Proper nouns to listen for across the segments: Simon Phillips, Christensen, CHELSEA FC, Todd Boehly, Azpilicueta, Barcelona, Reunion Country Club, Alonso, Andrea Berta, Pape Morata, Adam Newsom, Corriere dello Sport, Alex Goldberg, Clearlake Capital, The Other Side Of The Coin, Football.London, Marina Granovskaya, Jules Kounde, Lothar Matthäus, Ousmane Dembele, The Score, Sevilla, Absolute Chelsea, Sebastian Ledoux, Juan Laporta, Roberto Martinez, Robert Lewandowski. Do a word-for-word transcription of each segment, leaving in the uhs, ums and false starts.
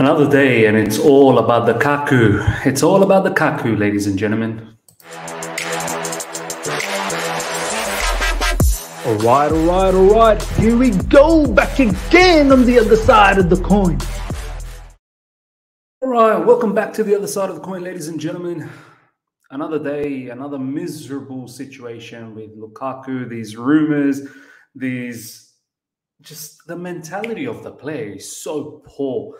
Another day, and it's all about the Kaku. It's all about the Kaku, ladies and gentlemen. All right, all right, all right. Here we go, back again on the other side of the coin. All right, welcome back to the other side of the coin, ladies and gentlemen. Another day, another miserable situation with Lukaku. These rumors, these just the mentality of the player is so poor.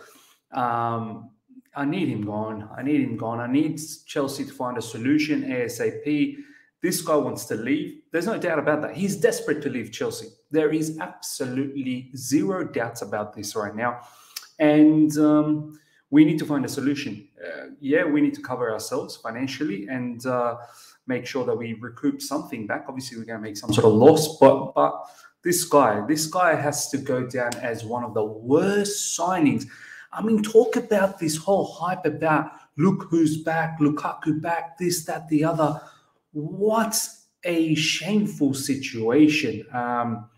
Um, I need him gone. I need him gone. I need Chelsea to find a solution ASAP. This guy wants to leave. There's no doubt about that. He's desperate to leave Chelsea. There is absolutely zero doubts about this right now. And um, we need to find a solution. Uh, yeah, we need to cover ourselves financially and uh, make sure that we recoup something back. Obviously, we're going to make some sort of loss, but... but This guy, this guy has to go down as one of the worst signings. I mean, talk about this whole hype about look who's back, Lukaku back, this, that, the other. What a shameful situation. Um,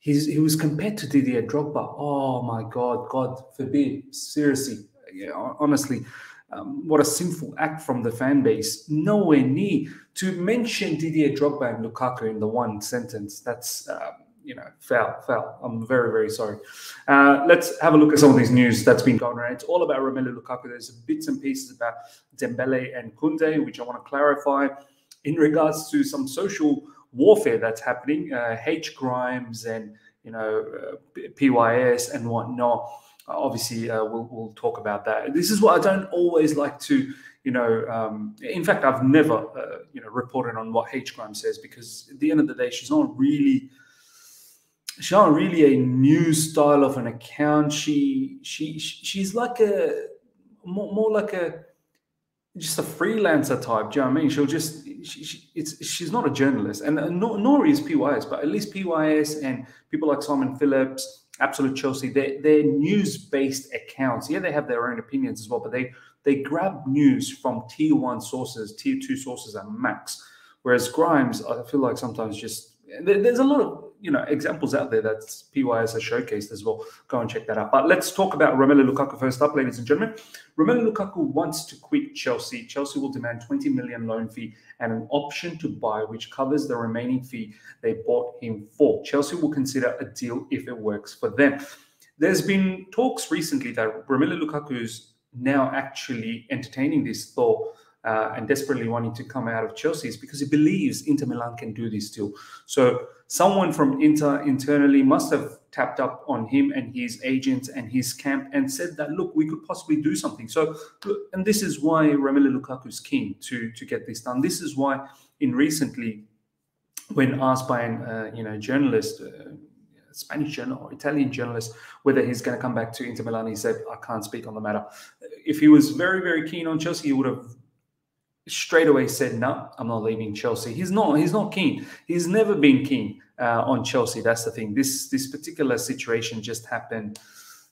he's, he was compared to Didier Drogba. Oh, my God, God forbid. Seriously, yeah, honestly, um, what a sinful act from the fan base. Nowhere near. To mention Didier Drogba and Lukaku in the one sentence, that's, um, you know, foul, foul. I'm very, very sorry. Uh, let's have a look at some of these news that's been going around. It's all about Romelu Lukaku. There's bits and pieces about Dembele and Kounde, which I want to clarify. In regards to some social warfare that's happening, uh, H. Grimes and, you know, uh, P Y S and whatnot, uh, obviously uh, we'll, we'll talk about that. This is what I don't always like to... You know, um, in fact, I've never, uh, you know, reported on what H. Grimes says, because at the end of the day, she's not really, she's not really a new style of an account. She, she, she's like a, more, more like a, just a freelancer type. Do you know what I mean? She'll just, she, she, it's, she's not a journalist, and nor, nor is P Y S, but at least P Y S and people like Simon Phillips, Absolute Chelsea, they're, they're news-based accounts. Yeah, they have their own opinions as well, but they, They grab news from tier one sources, tier two sources at max. Whereas Grimes, I feel like sometimes just, there's a lot of, you know, examples out there that P Y S has showcased as well. Go and check that out. But let's talk about Romelu Lukaku first up, ladies and gentlemen. Romelu Lukaku wants to quit Chelsea. Chelsea will demand twenty million loan fee and an option to buy, which covers the remaining fee they bought him for. Chelsea will consider a deal if it works for them. There's been talks recently that Romelu Lukaku's now actually entertaining this thought uh, and desperately wanting to come out of Chelsea is because he believes Inter Milan can do this deal. So someone from Inter internally must have tapped up on him and his agents and his camp and said that, look, we could possibly do something. So, and this is why Romelu Lukaku is keen to, to get this done. This is why in recently, when asked by an, uh, you know, journalist, uh, Spanish journalist or Italian journalist, whether he's going to come back to Inter Milan, he said, I can't speak on the matter. If he was very, very keen on Chelsea, he would have straight away said, no, I'm not leaving Chelsea. He's not, he's not keen. He's never been keen uh, on Chelsea. That's the thing. This, this particular situation just happened.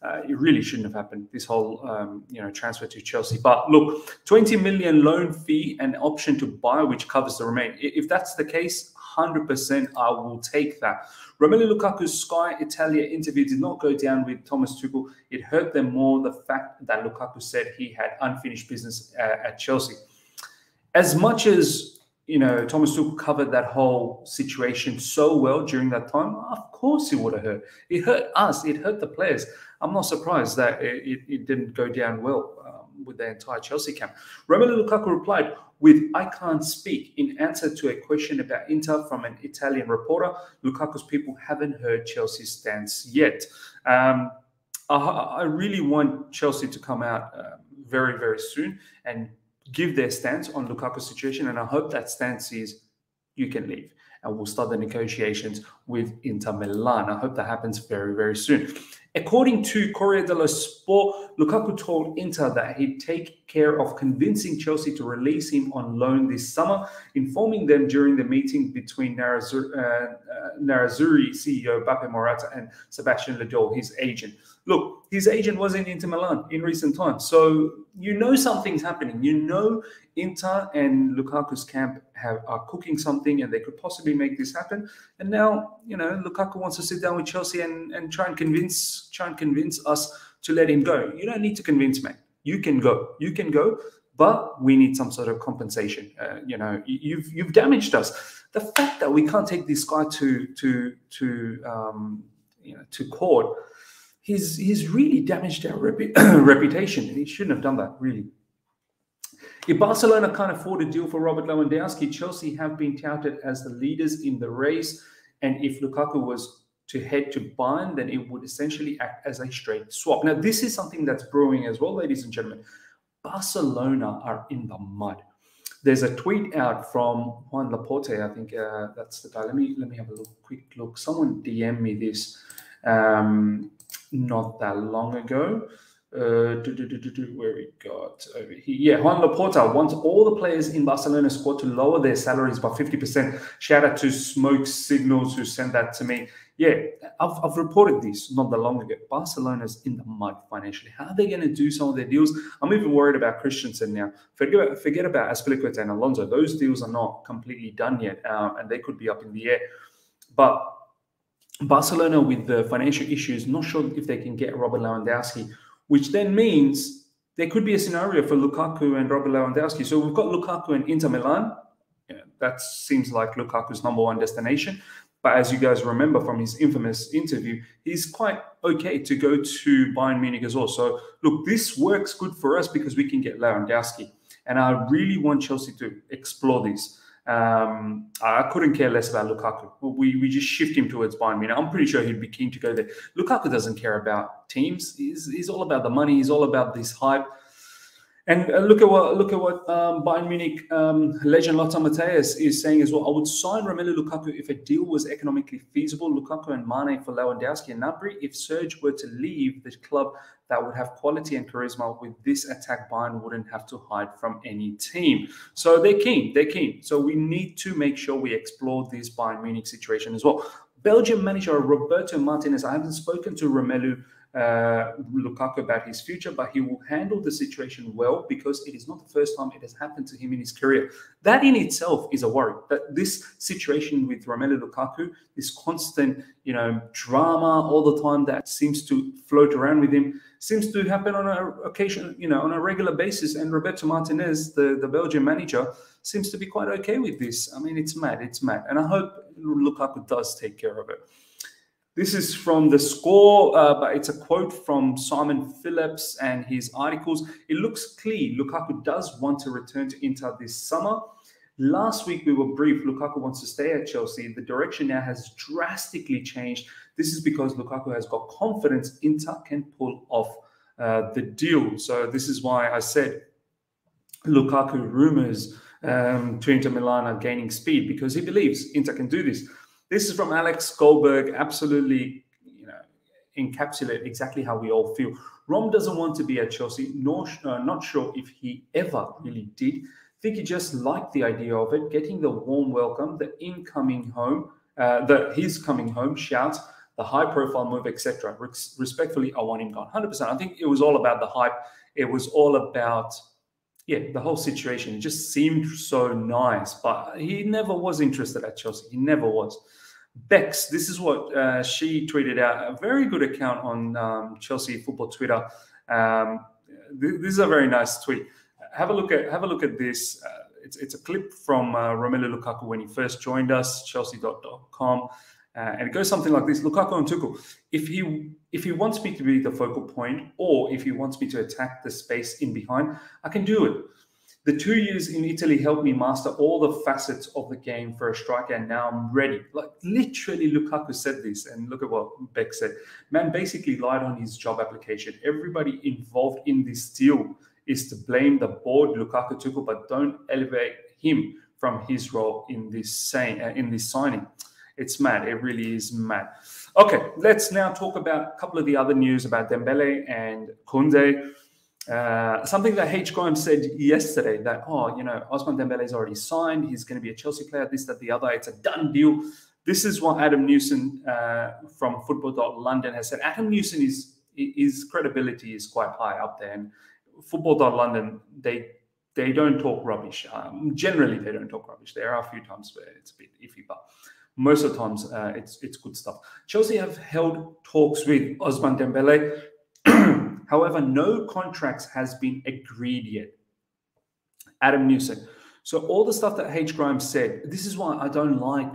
Uh, it really shouldn't have happened, this whole, um, you know, transfer to Chelsea. But look, twenty million loan fee and option to buy, which covers the remain. If that's the case, one hundred percent I will take that. Romelu Lukaku's Sky Italia interview did not go down with Thomas Tuchel. It hurt them more, the fact that Lukaku said he had unfinished business uh, at Chelsea. As much as, you know, Thomas Tuchel covered that whole situation so well during that time, of course it would have hurt. It hurt us. It hurt the players. I'm not surprised that it, it didn't go down well um, with the entire Chelsea camp. Romelu Lukaku replied with, I can't speak, in answer to a question about Inter from an Italian reporter. Lukaku's people haven't heard Chelsea's stance yet. Um, I, I really want Chelsea to come out uh, very, very soon and give their stance on Lukaku's situation. And I hope that stance is, you can leave. And we'll start the negotiations with Inter Milan. I hope that happens very, very soon. According to Corriere dello Sport, Lukaku told Inter that he'd take care of convincing Chelsea to release him on loan this summer, informing them during the meeting between Nerazzurri, uh, uh, Nerazzurri C E O Pape Morata and Sebastian Ledoux, his agent. Look, his agent was in Inter Milan in recent times, so you know something's happening. You know Inter and Lukaku's camp have, are cooking something, and they could possibly make this happen. And now, you know, Lukaku wants to sit down with Chelsea and, and try and convince, try and convince us to let him go. You don't need to convince me. You can go. You can go. But we need some sort of compensation. Uh, you know, you've you've damaged us. The fact that we can't take this guy to to to um, you know to court, he's he's really damaged our repu reputation, and he shouldn't have done that. Really. If Barcelona can't afford a deal for Robert Lewandowski, Chelsea have been touted as the leaders in the race, and if Lukaku was to head to Bayern, then it would essentially act as a straight swap. Now, this is something that's brewing as well, ladies and gentlemen. Barcelona are in the mud. There's a tweet out from Juan Laporta. I think uh, that's the guy. Let me let me have a look, quick look. Someone D M me this um, not that long ago. Uh, do, do, do, do, do, where we got over here? Yeah, Juan Laporta wants all the players in Barcelona squad to lower their salaries by fifty percent. Shout out to Smoke Signals who sent that to me. Yeah, I've, I've reported this not that long ago. Barcelona's in the mud financially. How are they going to do some of their deals? I'm even worried about Christensen now. Forget, forget about Azpilicueta and Alonso. Those deals are not completely done yet, um, and they could be up in the air. But Barcelona, with the financial issues, not sure if they can get Robert Lewandowski, which then means there could be a scenario for Lukaku and Robert Lewandowski. So we've got Lukaku and Inter Milan. Yeah, that seems like Lukaku's number one destination. But as you guys remember from his infamous interview, he's quite okay to go to Bayern Munich as well. So look, this works good for us because we can get Lewandowski. And I really want Chelsea to explore this. Um, I couldn't care less about Lukaku. We, we just shift him towards Bayern Munich. I'm pretty sure he'd be keen to go there. Lukaku doesn't care about teams. He's, he's all about the money. He's all about this hype. And uh, look at what look at what um, Bayern Munich um, legend Lothar Matthäus is saying as well. I would sign Romelu Lukaku if a deal was economically feasible. Lukaku and Mane for Lewandowski and Gnabry. If Serge were to leave the club, that would have quality and charisma. With this attack, Bayern wouldn't have to hide from any team. So they're keen. They're keen. So we need to make sure we explore this Bayern Munich situation as well. Belgian manager Roberto Martinez. I haven't spoken to Romelu Uh, Lukaku about his future, but he will handle the situation well because it is not the first time it has happened to him in his career. That in itself is a worry. That this situation with Romelu Lukaku, this constant, you know, drama all the time that seems to float around with him, seems to happen on a occasion, you know, on a regular basis. And Roberto Martinez, the the Belgian manager, seems to be quite okay with this. I mean, it's mad, it's mad, and I hope Lukaku does take care of it. This is from The Score, uh, but it's a quote from Simon Phillips and his articles. It looks clear Lukaku does want to return to Inter this summer. Last week, we were briefed. Lukaku wants to stay at Chelsea. The direction now has drastically changed. This is because Lukaku has got confidence Inter can pull off uh, the deal. So this is why I said Lukaku rumours um, to Inter Milan are gaining speed because he believes Inter can do this. This is from Alex Goldberg, absolutely, you know, encapsulate exactly how we all feel. Rom doesn't want to be at Chelsea, nor uh, not sure if he ever really did. Think he just liked the idea of it, getting the warm welcome, the incoming home, uh, the his coming home shouts, the high-profile move, et cetera. Res respectfully, I want him gone. one hundred percent. I think it was all about the hype. It was all about, yeah, the whole situation. It just seemed so nice, but he never was interested at Chelsea. He never was. Becks, this is what uh, she tweeted out. A very good account on um, Chelsea football Twitter. Um, th this is a very nice tweet. Have a look at have a look at this. Uh, it's it's a clip from uh, Romelu Lukaku when he first joined us, chelsea dot com, uh, and it goes something like this: Lukaku and Tuchel. If he if he wants me to be the focal point, or if he wants me to attack the space in behind, I can do it. The two years in Italy helped me master all the facets of the game for a striker, and now I'm ready. Like, literally, Lukaku said this, and look at what Beck said. Man basically lied on his job application. Everybody involved in this deal is to blame the board, Lukaku, Tuchel, but don't elevate him from his role in this, saying, uh, in this signing. It's mad. It really is mad. Okay, let's now talk about a couple of the other news about Dembele and Kounde. Uh, something that H. Grimes said yesterday, that, oh, you know, Ousmane Dembele is already signed. He's going to be a Chelsea player, this, that, the other. It's a done deal. This is what Adam Newsom uh, from Football.London has said. Adam Newsom, is, his credibility is quite high up there. And Football.London, they they don't talk rubbish. Um, generally, they don't talk rubbish. There are a few times where it's a bit iffy, but most of the times uh, it's, it's good stuff. Chelsea have held talks with Ousmane Dembele. However, no contracts has been agreed yet. Adam Newsom. So all the stuff that H. Grimes said, this is why I don't like,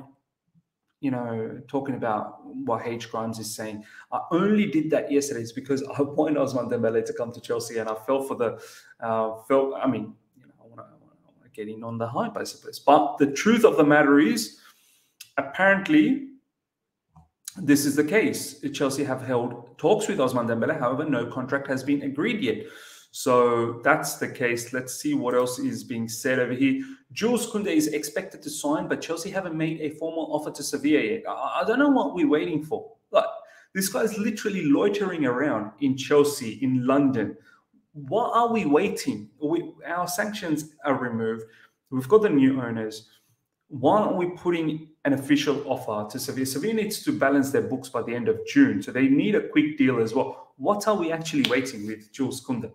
you know, talking about what H. Grimes is saying. I only did that yesterday is because I wanted Ousmane Dembele to come to Chelsea, and I fell for the, uh, felt, I mean, you know, I want to get in on the hype, I suppose. But the truth of the matter is, apparently, this is the case. Chelsea have held talks with Ousmane Dembele. However, no contract has been agreed yet. So that's the case. Let's see what else is being said over here. Jules Kounde is expected to sign, but Chelsea haven't made a formal offer to Sevilla yet. I, I don't know what we're waiting for. Like, this guy's literally loitering around in Chelsea, in London. What are we waiting? We, our sanctions are removed. We've got the new owners. Why aren't we putting an official offer to Sevilla? Sevilla needs to balance their books by the end of June. So they need a quick deal as well. What are we actually waiting with Jules Kounde?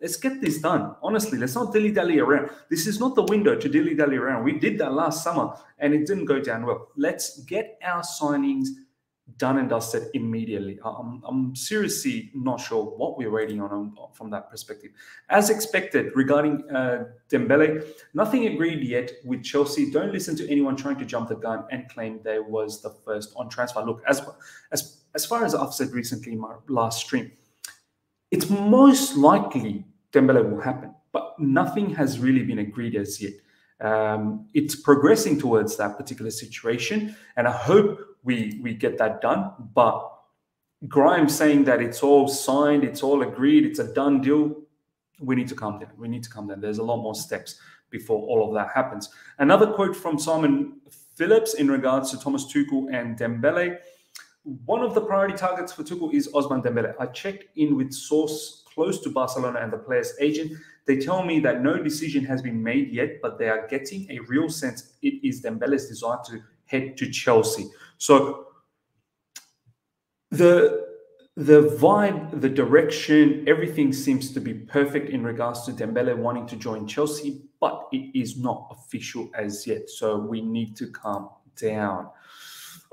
Let's get this done. Honestly, let's not dilly-dally around. This is not the window to dilly-dally around. We did that last summer and it didn't go down well. Let's get our signings done and dusted immediately. I'm, I'm seriously not sure what we're waiting on from that perspective. As expected, regarding uh, Dembele, nothing agreed yet with Chelsea. Don't listen to anyone trying to jump the gun and claim they was the first on transfer. Look, as, as, as far as I've said recently in my last stream, it's most likely Dembele will happen, but nothing has really been agreed as yet. Um, it's progressing towards that particular situation, and I hope we, we get that done. But Grimes saying that it's all signed, it's all agreed, it's a done deal, we need to calm down. We need to calm down. There's a lot more steps before all of that happens. Another quote from Simon Phillips in regards to Thomas Tuchel and Dembele. One of the priority targets for Tuchel is Ousmane Dembele. I checked in with source close to Barcelona and the player's agent. They tell me that no decision has been made yet, but they are getting a real sense it is Dembele's desire to head to Chelsea. So the, the vibe, the direction, everything seems to be perfect in regards to Dembele wanting to join Chelsea, but it is not official as yet. So we need to calm down.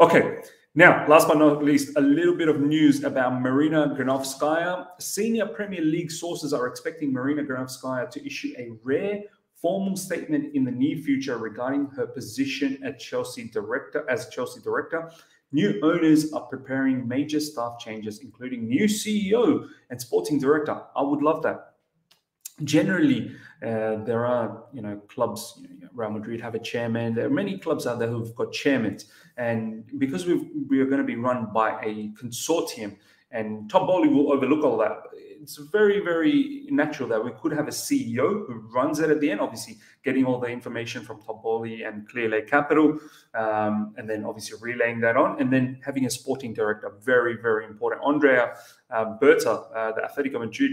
Okay. Now, last but not least, a little bit of news about Marina Granovskaya. Senior Premier League sources are expecting Marina Granovskaya to issue a rare formal statement in the near future regarding her position at Chelsea director, as Chelsea director. New owners are preparing major staff changes, including new C E O and sporting director. I would love that. Generally, uh, there are, you know, clubs, you know, Real Madrid have a chairman. There are many clubs out there who've got chairmen. And because we've, we are going to be run by a consortium, and Todd Boehly will overlook all that, it's very, very natural that we could have a C E O who runs it at the end, obviously getting all the information from Todd Boehly and Clearlake Capital, um, and then obviously relaying that on, and then having a sporting director, very, very important. Andrea uh, Berta, uh, the Atletico Madrid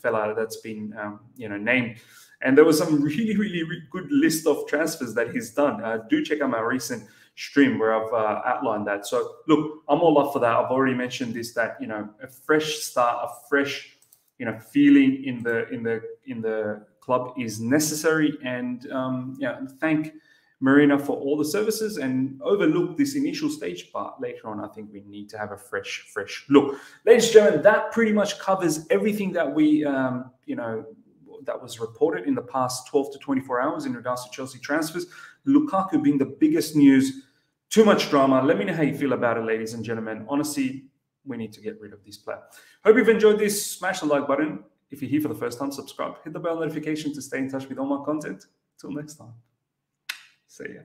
fella that's been, um, you know, named. And there was some really, really good list of transfers that he's done. Uh, do check out my recent stream where I've uh, outlined that. So, look, I'm all up for that. I've already mentioned this, that, you know, a fresh start, a fresh, you know, feeling in the, in the, in the club is necessary. And, um, yeah, thank Marina for all the services and overlook this initial stage, but later on, I think we need to have a fresh, fresh look. Ladies and gentlemen, that pretty much covers everything that we, um, you know, that was reported in the past twelve to twenty-four hours in regards to Chelsea transfers. Lukaku being the biggest news, too much drama. Let me know how you feel about it, ladies and gentlemen. Honestly, we need to get rid of this player. Hope you've enjoyed this. Smash the like button. If you're here for the first time, subscribe. Hit the bell notification to stay in touch with all my content. Till next time. See ya.